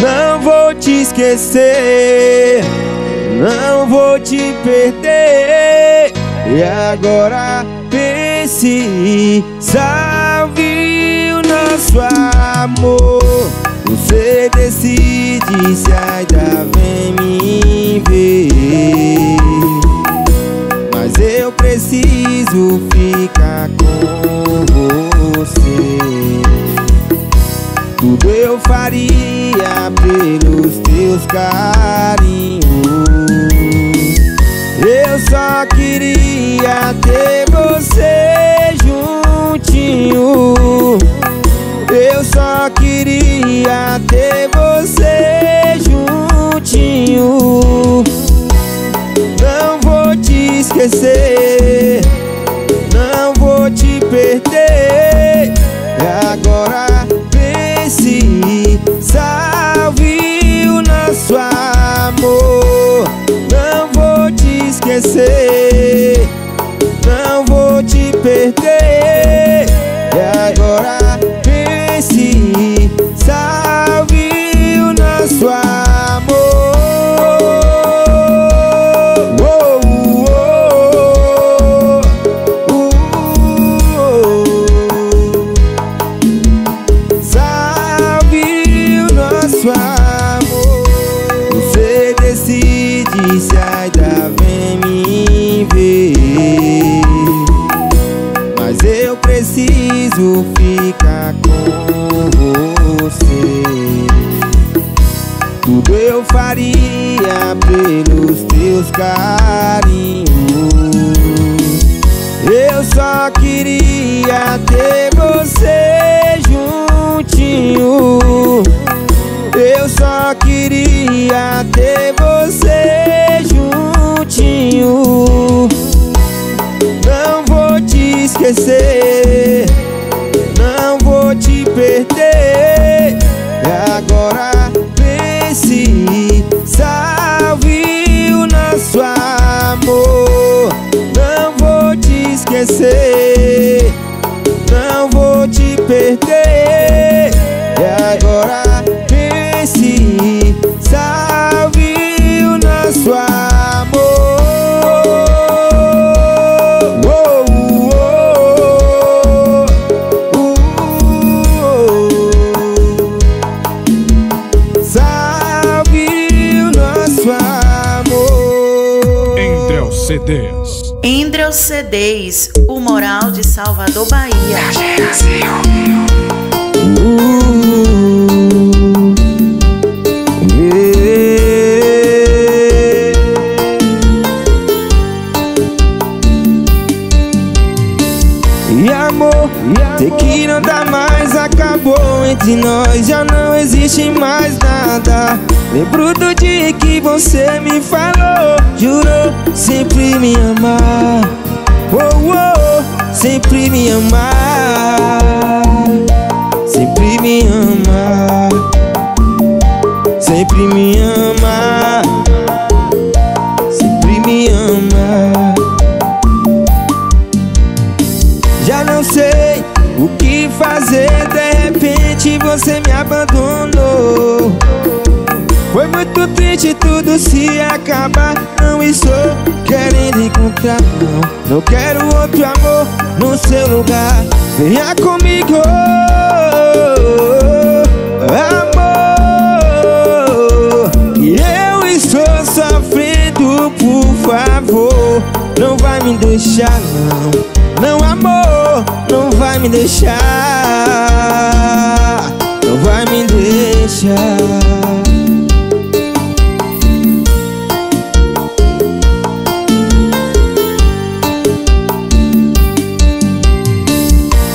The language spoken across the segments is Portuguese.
Não vou te esquecer, não vou te perder. E agora pense, salve o nosso amor. Você decide se ainda vem me ver, mas eu preciso ficar com você. Tudo eu faria pelos teus carinhos. Eu só queria ter você juntinho. Eu só queria ter você juntinho. Não vou te esquecer, não vou te perder. Agora pense, salve o nosso amor. Não vou te esquecer, não vou te perder. Agora salve o nosso amor. Salve o nosso amor. Você decide se ainda vem me ver, mas eu preciso ficar com você. Tudo eu faria pelos teus carinhos. Eu só queria ter você juntinho. Eu só queria ter você juntinho. Não vou te esquecer, não vou te perder. Agora pense, salve o nosso amor. Não vou te esquecer, não vou te perder. Agora pense, salve o nosso amor. Andrew CDs, o moral de Salvador Bahia. E amor, sei que não dá mais, acabou entre nós, já não existe mais nada. Lembro do dia que você me falou, jurou sempre me amar, oh, oh, sempre me amar, sempre me amar, sempre me amar, sempre me amar. Já não sei o que fazer, de repente você me abandonou. Foi muito triste, tudo se acaba. Não estou querendo encontrar, não. Não quero outro amor no seu lugar. Venha comigo, amor. Eu estou sofrendo, por favor. Não vai me deixar, não. Não, amor, não vai me deixar. Não vai me deixar.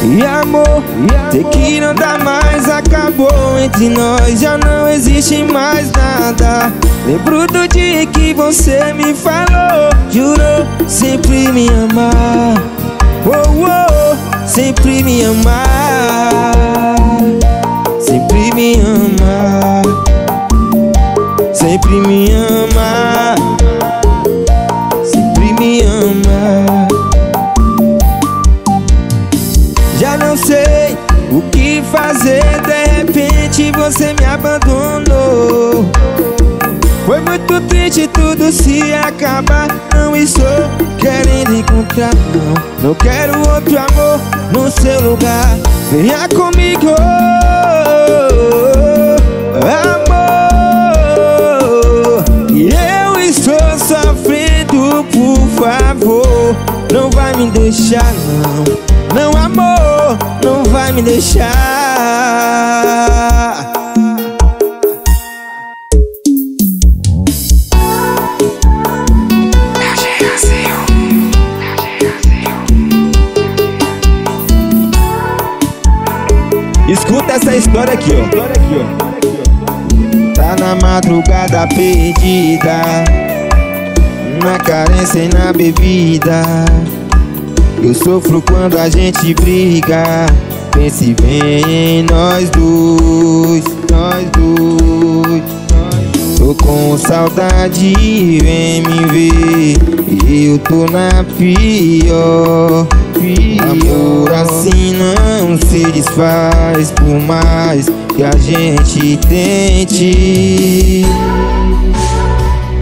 E amor, sei que não dá mais, acabou entre nós, já não existe mais nada. Lembro do dia que você me falou, jurou sempre me amar, oh, oh, sempre me amar, sempre me amar, sempre me amar, sempre me amar. Já não sei o que fazer, de repente você me abandonou. Tô triste, tudo se acabar. Não estou querendo encontrar, não. Não quero outro amor no seu lugar. Venha comigo, amor. Eu estou sofrendo, por favor, não vai me deixar, não. Não, amor, não vai me deixar. Escuta essa história aqui, ó. Tá na madrugada perdida, na carência e na bebida. Eu sofro quando a gente briga. Pense bem em nós dois, nós dois. Tô com saudade, vem me ver. Eu tô na pior. Amor assim não se desfaz, por mais que a gente tente.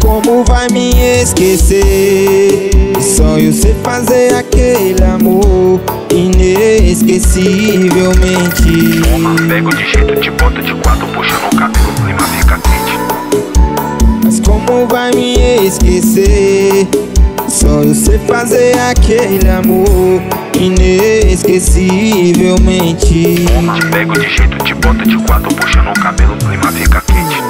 Como vai me esquecer? Só eu sei fazer aquele amor inesquecivelmente. Pego de jeito, te boto de quatro, puxa no cabelo, o clima fica quente. Mas como vai me esquecer? Só eu sei fazer aquele amor inesquecivelmente. Te pego de jeito, te bota de quatro, puxa no cabelo, o clima fica quente.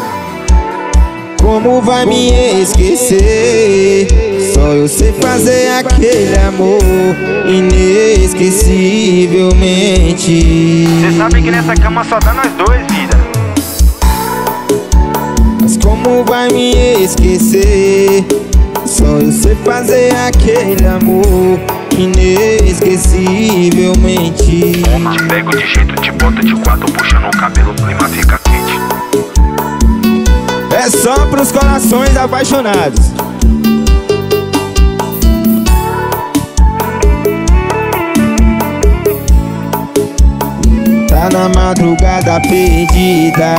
Como vai me esquecer? Só eu sei fazer aquele amor inesquecivelmente. Cê sabe que nessa cama só dá nós dois, vida. Mas como vai me esquecer? Só eu sei fazer aquele amor inesquecivelmente. Te pego de jeito, te boto de quatro, puxa no cabelo, o clima fica quente. É só pros corações apaixonados. Tá na madrugada perdida,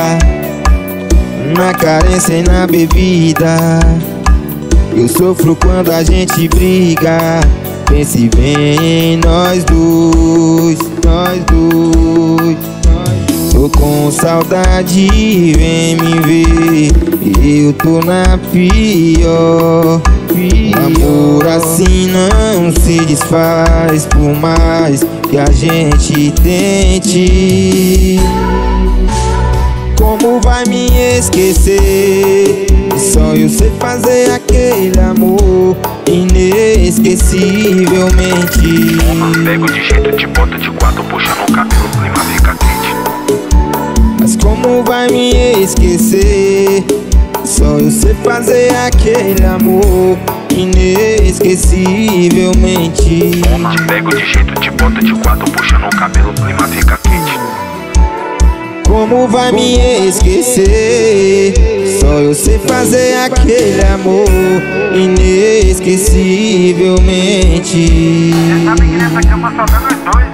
na carência e na bebida. Eu sofro quando a gente briga. Pense bem em nós dois, nós dois. Tô com saudade, vem me ver. Eu tô na pior. Amor assim não se desfaz, por mais que a gente tente. Como vai me esquecer? Só eu sei fazer aquele amor inesquecivelmente. Pego de jeito, te boto de quatro, puxa no cabelo, o clima fica quente. Mas como vai me esquecer? Só eu sei fazer aquele amor inesquecivelmente. Te pego de jeito, te boto de quatro, puxa no cabelo, o clima fica quente. Como vai me esquecer? Só eu sei fazer aquele amor inesquecivelmente. Você sabe que nessa cama só dá nós dois.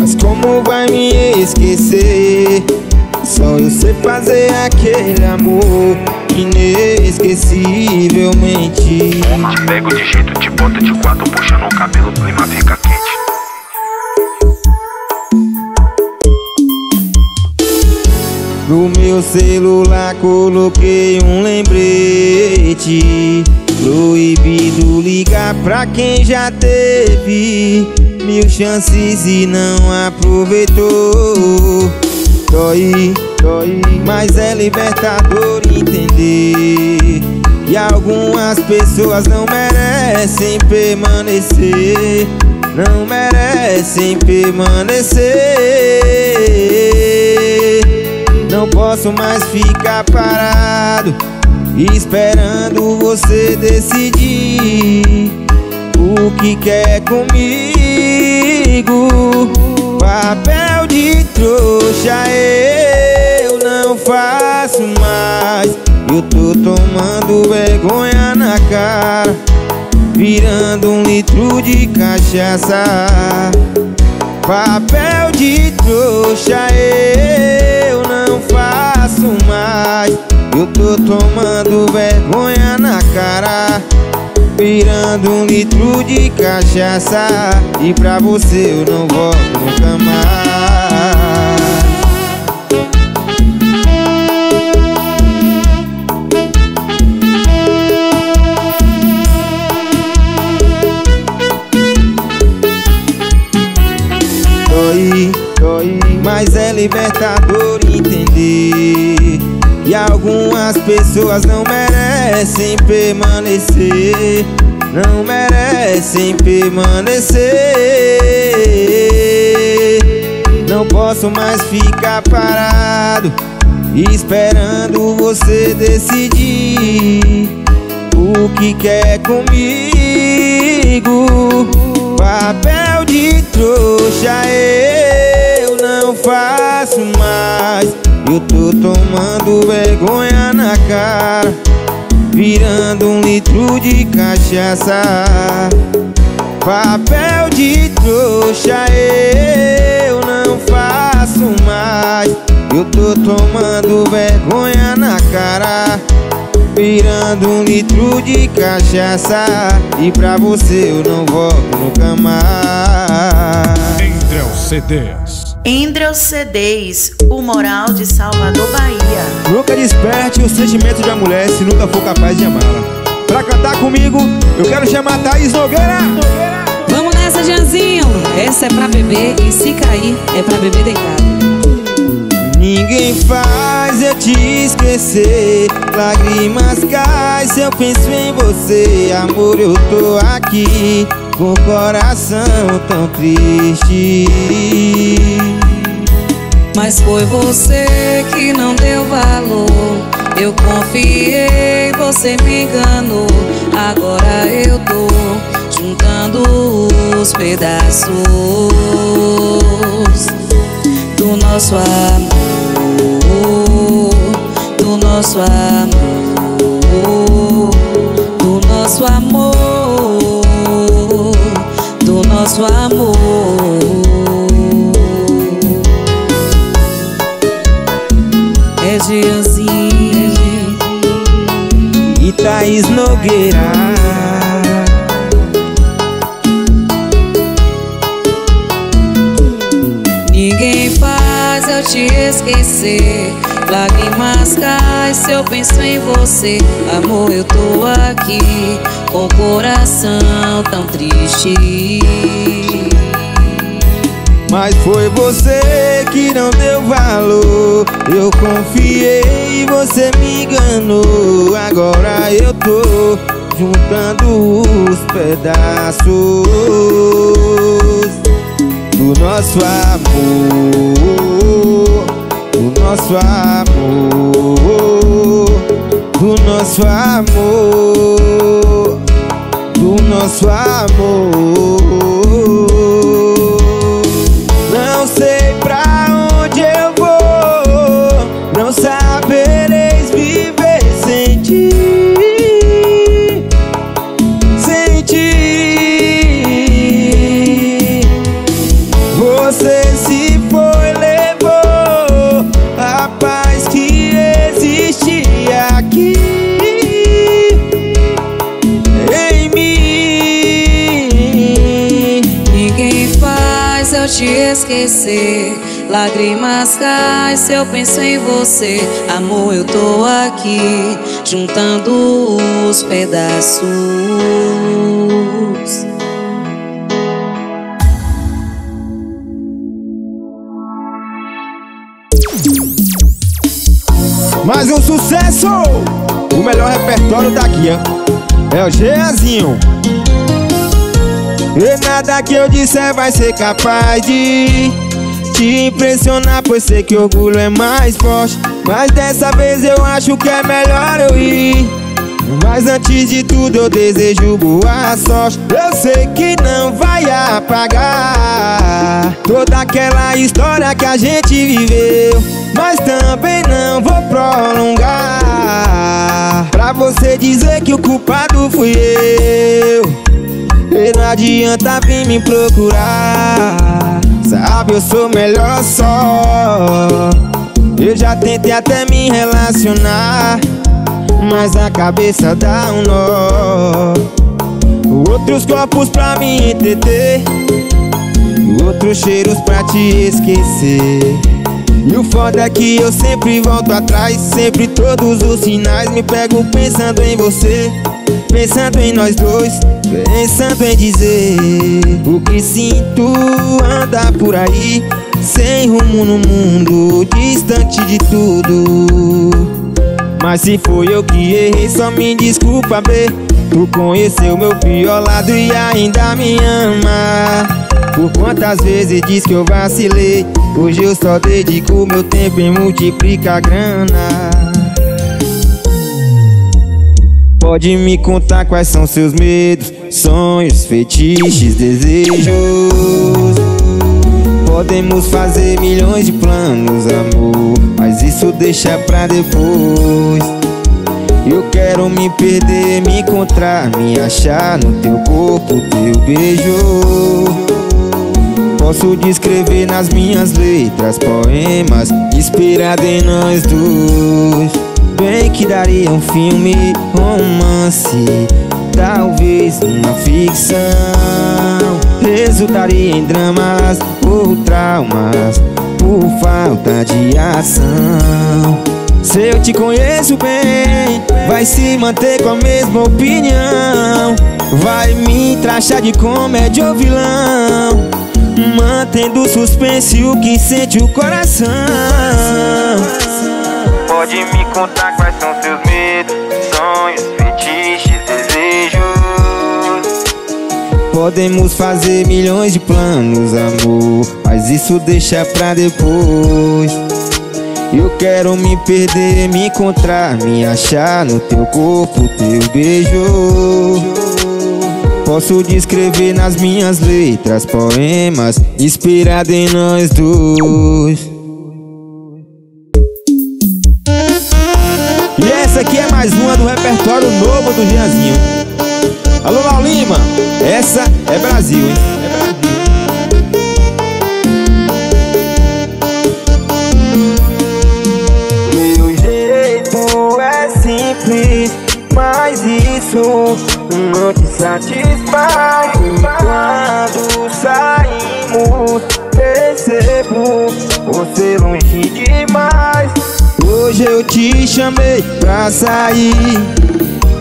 Mas como vai me esquecer? Só eu sei fazer aquele amor inesquecivelmente. Te pego de jeito, te boto de quatro, puxa no cabelo, o clima fica quente. No meu celular coloquei um lembrete, proibido ligar pra quem já teve 1000 chances e não aproveitou. Dói, dói, mas é libertador entender que algumas pessoas não merecem permanecer. Não merecem permanecer. Não posso mais ficar parado esperando você decidir o que quer comigo. Papel de trouxa eu não faço mais. Eu tô tomando vergonha na cara, virando um litro de cachaça. Papel de trouxa eu não faço posso mais. Eu tô tomando vergonha na cara, virando um litro de cachaça. E pra você eu não volto nunca mais. Dói, dói, mas é libertador entender. E algumas pessoas não merecem permanecer, não merecem permanecer. Não posso mais ficar parado, esperando você decidir o que quer comigo. Papel de trouxa eu não faço mais. Eu tô tomando vergonha na cara, virando um litro de cachaça. Papel de trouxa eu não faço mais. Eu tô tomando vergonha na cara, virando um litro de cachaça. E pra você eu não volto nunca mais. Andrew CDs. Andrew CDs, o moral de Salvador, Bahia. Nunca desperte o sentimento de uma mulher se nunca for capaz de amá-la. Pra cantar comigo, eu quero chamar a Thaís Nogueira. Vamos nessa, Jheanzinho. Essa é pra beber e se cair, é pra beber deitado. Ninguém faz eu te esquecer, lágrimas caem se eu penso em você. Amor, eu tô aqui com o coração tão triste. Mas foi você que não deu valor. Eu confiei, você me enganou. Agora eu tô juntando os pedaços do nosso amor, do nosso amor, do nosso amor, do nosso amor. É Jheanzinho e Thaís Nogueira. Ninguém faz eu te esquecer, lágrimas caem se eu penso em você. Amor, eu tô aqui com o coração tão triste. Mas foi você que não deu valor. Eu confiei, você me enganou. Agora eu tô juntando os pedaços do nosso amor, do nosso amor, do nosso amor, do nosso amor. Te esquecer, lágrimas caem se eu penso em você. Amor, eu tô aqui juntando os pedaços. Mais um sucesso! O melhor repertório daqui, ó, é o Jheanzinho. E nada que eu disser vai ser capaz de te impressionar, pois sei que orgulho é mais forte. Mas dessa vez eu acho que é melhor eu ir. Mas antes de tudo eu desejo boa sorte. Eu sei que não vai apagar toda aquela história que a gente viveu, mas também não vou prolongar pra você dizer que o culpado fui eu. E não adianta vir me procurar, sabe, eu sou melhor só. Eu já tentei até me relacionar, mas a cabeça dá um nó. Outros corpos pra me entreter, outros cheiros pra te esquecer. E o foda é que eu sempre volto atrás, sempre todos os sinais me pego pensando em você, pensando em nós dois, pensando em dizer o que sinto. Anda por aí, sem rumo no mundo, distante de tudo. Mas se foi eu que errei, só me desculpa, B. Tu conheceu meu pior lado e ainda me ama. Por quantas vezes diz que eu vacilei, hoje eu só dedico meu tempo e multiplica a grana. Pode me contar quais são seus medos, sonhos, fetiches, desejos. Podemos fazer milhões de planos, amor, mas isso deixa pra depois. Eu quero me perder, me encontrar, me achar no teu corpo, teu beijo. Posso descrever nas minhas letras poemas inspirado em nós dois. Bem que daria um filme, romance, talvez uma ficção. Resultaria em dramas ou traumas por falta de ação. Se eu te conheço bem, vai se manter com a mesma opinião. Vai me trachar de comédia ou vilão, mantendo suspense o que sente o coração. Pode me contar quais são seus medos, sonhos, fetiches, desejos. Podemos fazer milhões de planos, amor, mas isso deixa pra depois. Eu quero me perder, me encontrar, me achar no teu corpo, teu beijo. Posso descrever nas minhas letras poemas inspirado em nós dois. E essa aqui é mais uma do repertório novo do Jheanzinho. Alô, Lau Lima, essa é Brasil, hein? É Brasil. Meu jeito é simples, mas isso não te satisfaz. Quando saímos, percebo você longe demais. Hoje eu te chamei pra sair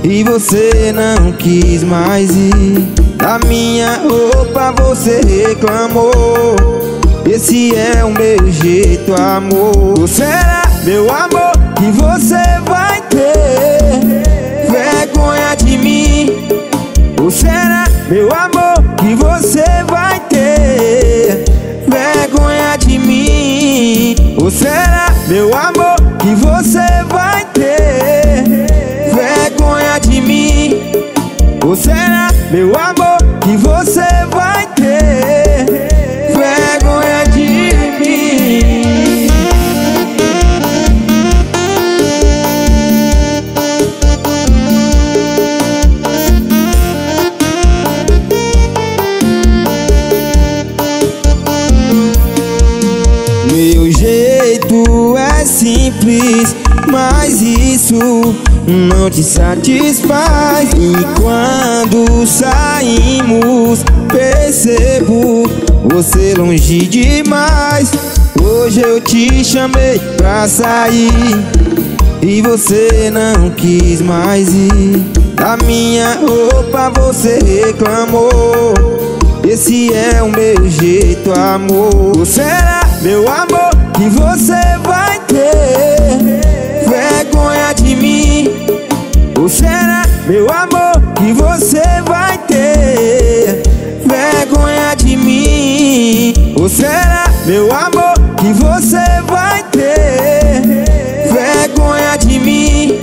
e você não quis mais ir. Da minha roupa você reclamou. Esse é o meu jeito, amor. Será, meu amor, que você vai ter vergonha de mim? Ou será, meu amor, que você vai ter vergonha de mim? Ou será, meu amor, que você vai ter vergonha de mim? Ou será, meu amor, que você vai ter vergonha de mim? Simples, mas isso não te satisfaz. E quando saímos, percebo você longe demais. Hoje eu te chamei pra sair e você não quis mais ir. Da minha roupa você reclamou. Esse é o meu jeito, amor. Será, meu amor, que você vai ter vergonha de mim? Ou será, meu amor, que você vai ter vergonha de mim? Ou será, meu amor, que você vai ter vergonha de mim?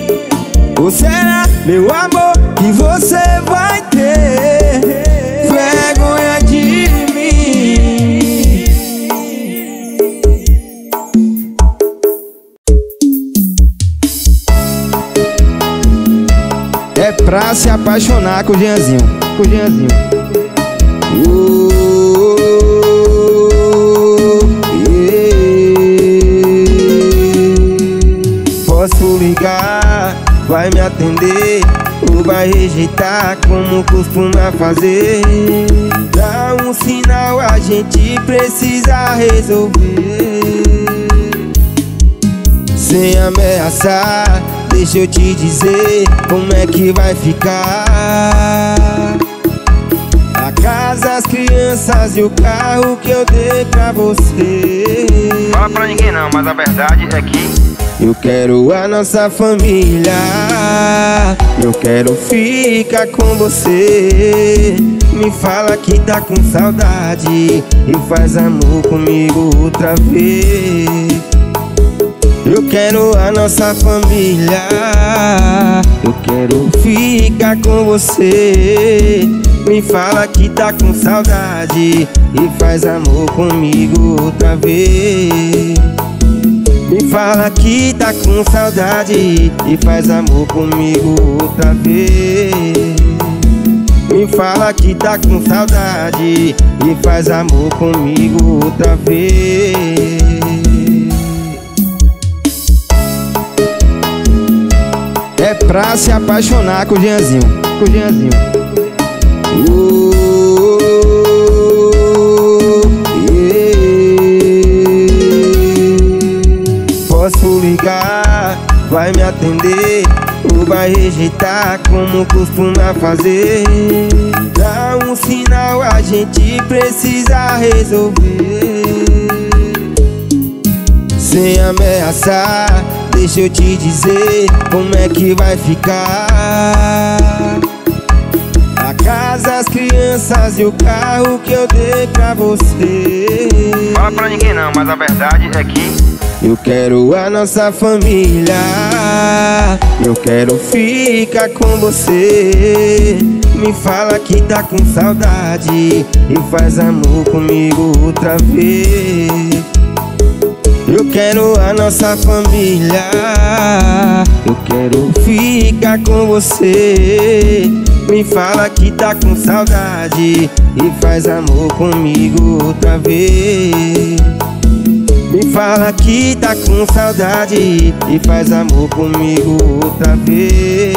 Ou será, meu amor, que você vai ter vergonha de mim? Pra se apaixonar com o Jheanzinho, com o Jheanzinho. Yeah. atender, ou vai rejeitar como costuma fazer. Dá um sinal, a gente precisa resolver. Sem ameaçar, deixa eu te dizer como é que vai ficar. A casa, as crianças e o carro que eu dei pra você. Fala pra ninguém não, mas a verdade é que eu quero a nossa família, eu quero ficar com você. Me fala que tá com saudade e faz amor comigo outra vez. Eu quero a nossa família, eu quero ficar com você. Me fala que tá com saudade e faz amor comigo outra vez. Me fala que tá com saudade e faz amor comigo outra vez. Me fala que tá com saudade e faz amor comigo outra vez. É pra se apaixonar com o Jheanzinho, com o Jheanzinho. Posso ligar, vai me atender, ou vai rejeitar como costuma fazer. Dá um sinal, a gente precisa resolver. Sem ameaçar, deixa eu te dizer como é que vai ficar. A casa, as crianças e o carro que eu dei pra você. Fala pra ninguém não, mas a verdade é que eu quero a nossa família, eu quero ficar com você. Me fala que tá com saudade e faz amor comigo outra vez. Eu quero a nossa família, eu quero ficar com você. Me fala que tá com saudade e faz amor comigo outra vez. Me fala que tá com saudade e faz amor comigo outra vez.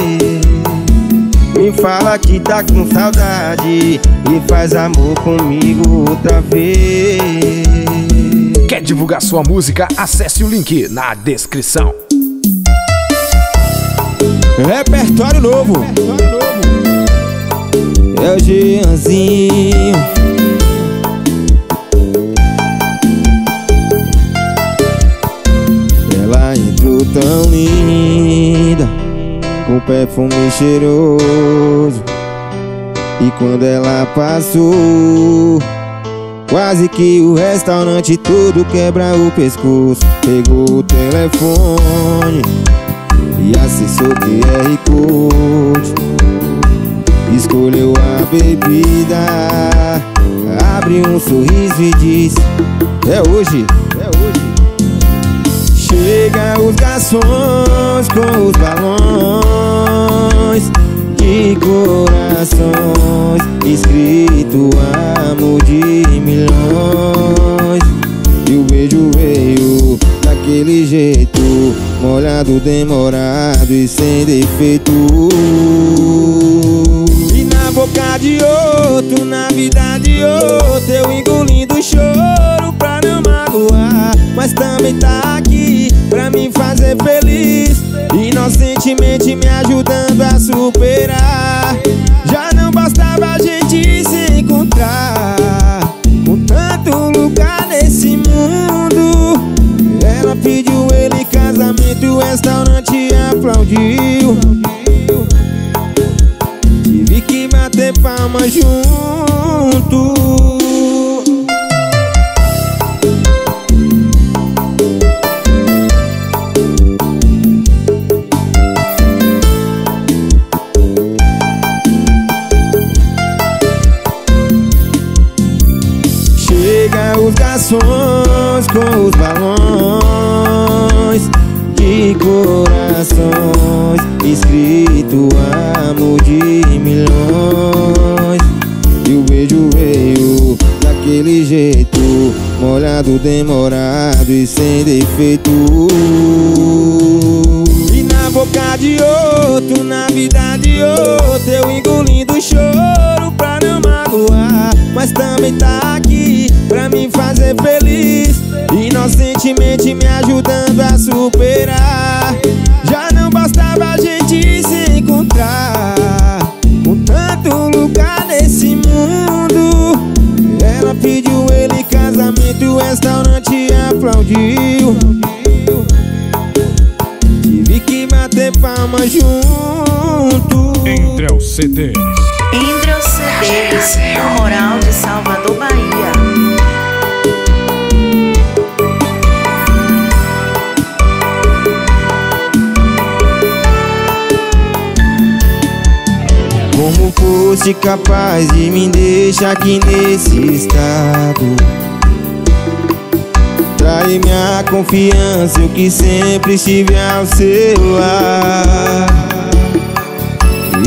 Me fala que tá com saudade e faz amor comigo outra vez. Quer divulgar sua música? Acesse o link na descrição. Repertório novo. É o Jheanzinho. Tão linda, com perfume cheiroso, e quando ela passou, quase que o restaurante todo quebra o pescoço. Pegou o telefone e acessou o QR Code, escolheu a bebida, abriu um sorriso e disse: é hoje, é hoje. Chega os garçons com os balões de corações, escrito amor de milhões. E o beijo veio daquele jeito, molhado, demorado e sem defeito. E na boca de outro, na vida de outro, eu engolindo o choro pra não magoar, mas também tá aqui pra me fazer feliz, inocentemente me ajudando a superar. Já não bastava a gente se encontrar com tanto lugar nesse mundo. Ela pediu ele em casamento e o restaurante aplaudiu. Tive que bater palmas junto. Com os balões de corações, escrito amor de milhões. E o beijo veio daquele jeito, molhado, demorado e sem defeito. E na boca boca de outro, na vida de outro. Eu engolindo o choro pra não magoar, mas também tá aqui pra me fazer feliz, inocentemente me ajudando a superar. Já não bastava a gente se encontrar, com tanto lugar nesse mundo. Ela pediu ele em casamento e o restaurante aplaudiu. Tive que bater palma junto. Entre os CDs. Entre os CDs, o Rural de Salvador, Bahia. Como fosse capaz de me deixar aqui nesse estado, trai minha confiança, eu que sempre estive ao seu lado.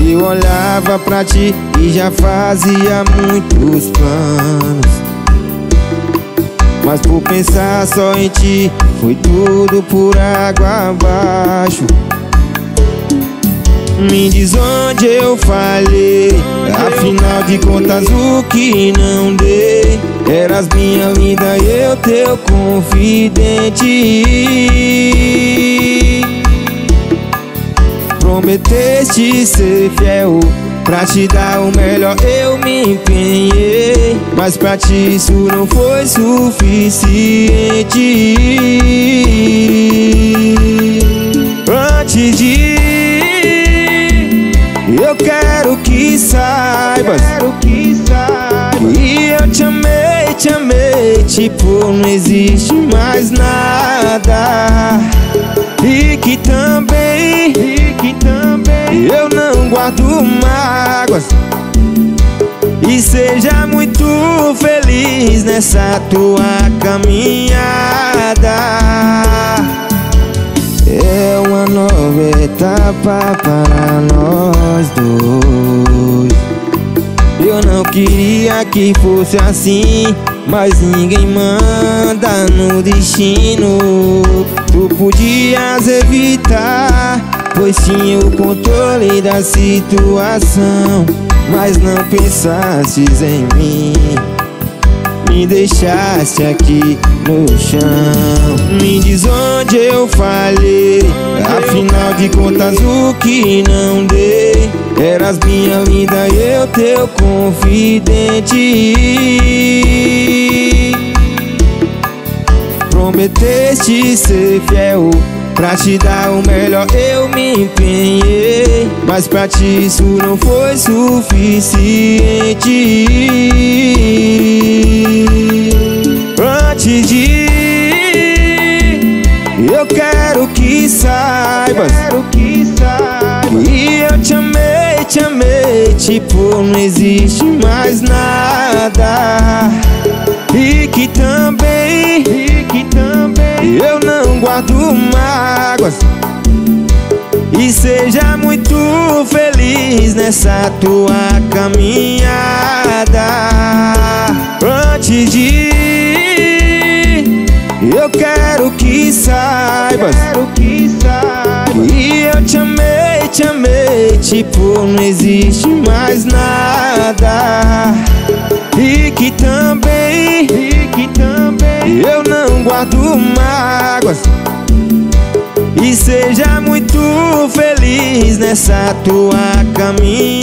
Eu olhava pra ti e já fazia muitos planos, mas por pensar só em ti foi tudo por água abaixo. Me diz onde eu falhei, afinal de contas o que não dei. Eras minha linda, eu teu confidente. Prometeste ser fiel, pra te dar o melhor eu me empenhei, mas pra ti isso não foi suficiente. Antes de eu quero que saibas, que eu te amei, tipo não existe mais nada. E que também eu não guardo mágoas. E seja muito feliz nessa tua caminhada. É uma nova etapa para nós dois. Eu não queria que fosse assim, mas ninguém manda no destino. Tu podias evitar, pois tinha o controle da situação, mas não pensastes em mim, me deixaste aqui no chão. Me diz onde eu falhei, afinal de contas o que não dei. Eras minha linda, eu teu confidente. Prometeste ser fiel, pra te dar o melhor eu me empenhei, mas pra ti isso não foi suficiente. Antes de eu quero que saibas, que eu te amei, tipo não existe mais nada. E que também eu não guardo mágoas. E seja muito feliz nessa tua caminhada. Antes de eu quero que saibas, que eu te amei, tipo não existe mais nada. E que também eu não guardo mágoas. E seja muito feliz nessa tua caminhada.